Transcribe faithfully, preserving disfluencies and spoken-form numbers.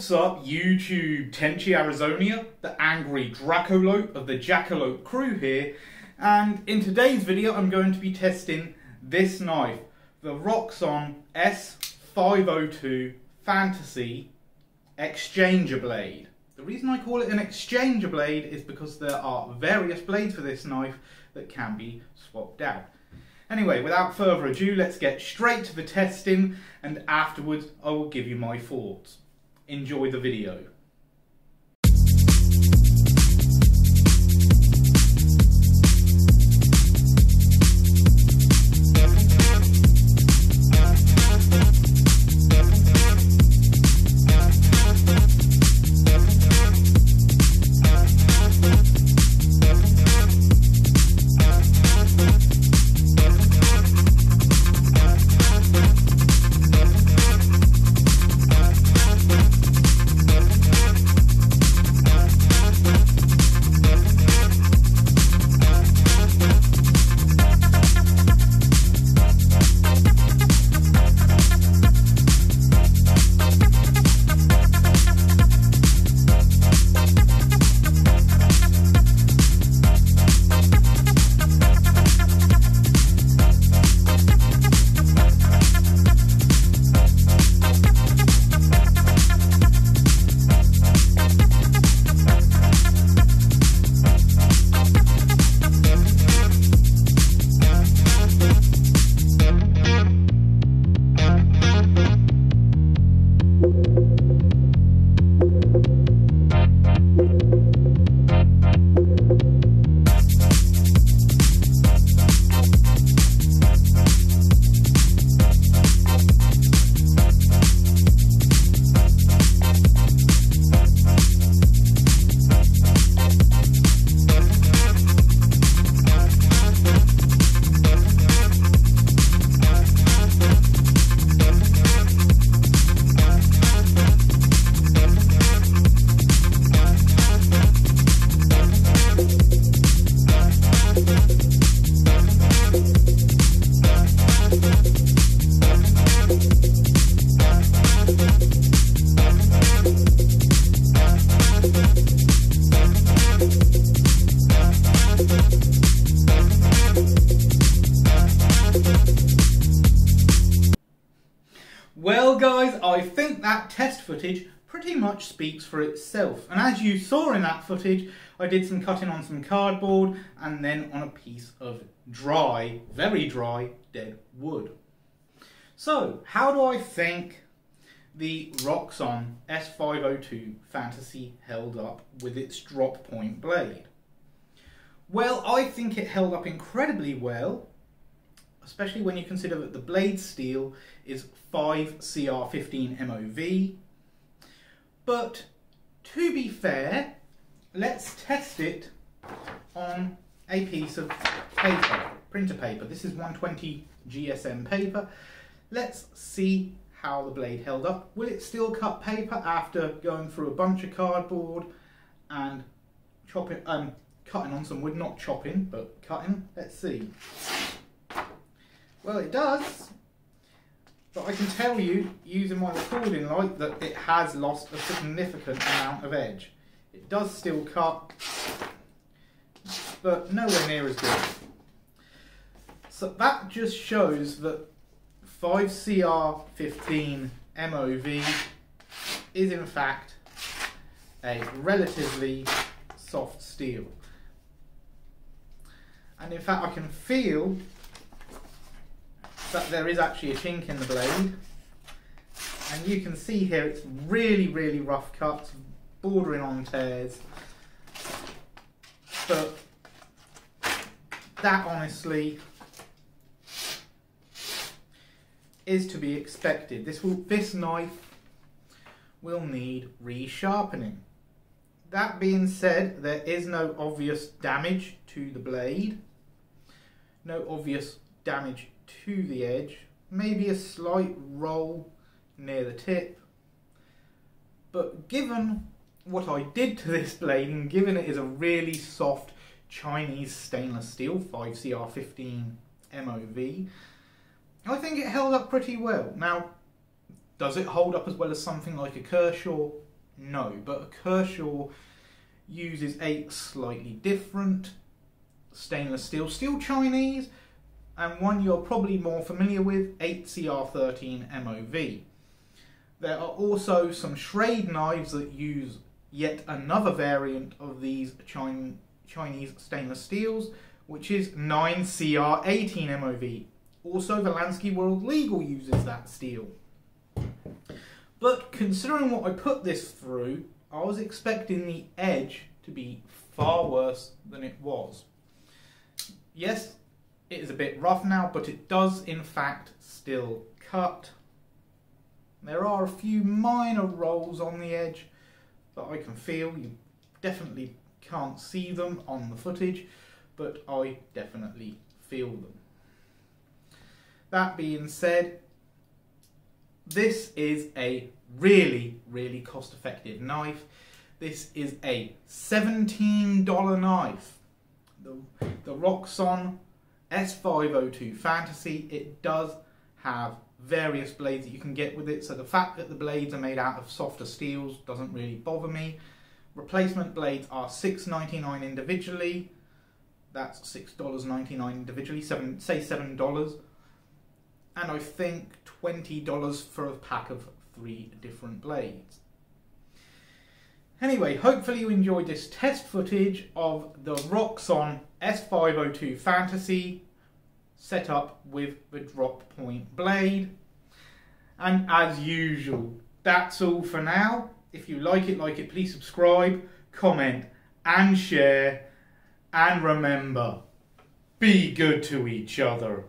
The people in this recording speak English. What's up, YouTube? Tenchi Arizonia, the Angry Dracolope of the Jackalope Crew here, and in today's video I'm going to be testing this knife, the Roxon S five oh two Phantasy Exchanger Blade. The reason I call it an Exchanger Blade is because there are various blades for this knife that can be swapped out. Anyway, without further ado, let's get straight to the testing, and afterwards I will give you my thoughts. Enjoy the video. Well guys, I think that test footage pretty much speaks for itself, and as you saw in that footage I did some cutting on some cardboard and then on a piece of dry, very dry, dead wood. So how do I think the Roxon S five oh two Phantasy held up with its drop point blade? Well, I think it held up incredibly well, especially when you consider that the blade steel is five C R fifteen M O V. But to be fair, let's test it on a piece of paper, printer paper. This is one twenty G S M paper. Let's see how the blade held up. Will it still cut paper after going through a bunch of cardboard and chopping, um, cutting on some wood? Not chopping, but cutting. Let's see. Well, it does, but I can tell you, using my recording light, that it has lost a significant amount of edge. It does still cut, but nowhere near as good. So that just shows that five C R fifteen M O V is in fact a relatively soft steel. And in fact I can feel that there is actually a chink in the blade, and you can see here it's really really rough cuts, bordering on tears, but that honestly is to be expected. This will, this knife will need resharpening. That being said, there is no obvious damage to the blade, no obvious damage to the edge, maybe a slight roll near the tip, but given what I did to this blade and given it is a really soft Chinese stainless steel five C R fifteen M O V, I think it held up pretty well. Now, does it hold up as well as something like a Kershaw No, but Kershaw uses eight slightly different stainless steel, still Chinese, and one you're probably more familiar with, eight C R thirteen M O V. There are also some Schrade knives that use yet another variant of these Chin Chinese stainless steels, which is nine C R eighteen M O V. Also, the Lansky World Legal uses that steel. But considering what I put this through, I was expecting the edge to be far worse than it was. Yes, it is a bit rough now, but it does in fact still cut. There are a few minor rolls on the edge that I can feel. You definitely can't see them on the footage, but I definitely feel them. That being said, this is a really, really cost-effective knife. This is a seventeen dollar knife. The, the Roxon S five oh two Phantasy. It does have various blades that you can get with it, so the fact that the blades are made out of softer steels doesn't really bother me. Replacement blades are six ninety-nine individually. That's six ninety-nine individually, seven, say seven dollars. And I think twenty dollars for a pack of three different blades. Anyway, hopefully you enjoyed this test footage of the Roxon S five oh two Phantasy set up with the drop point blade. And as usual, that's all for now. If you like it, like it, please subscribe, comment and share. And remember, be good to each other.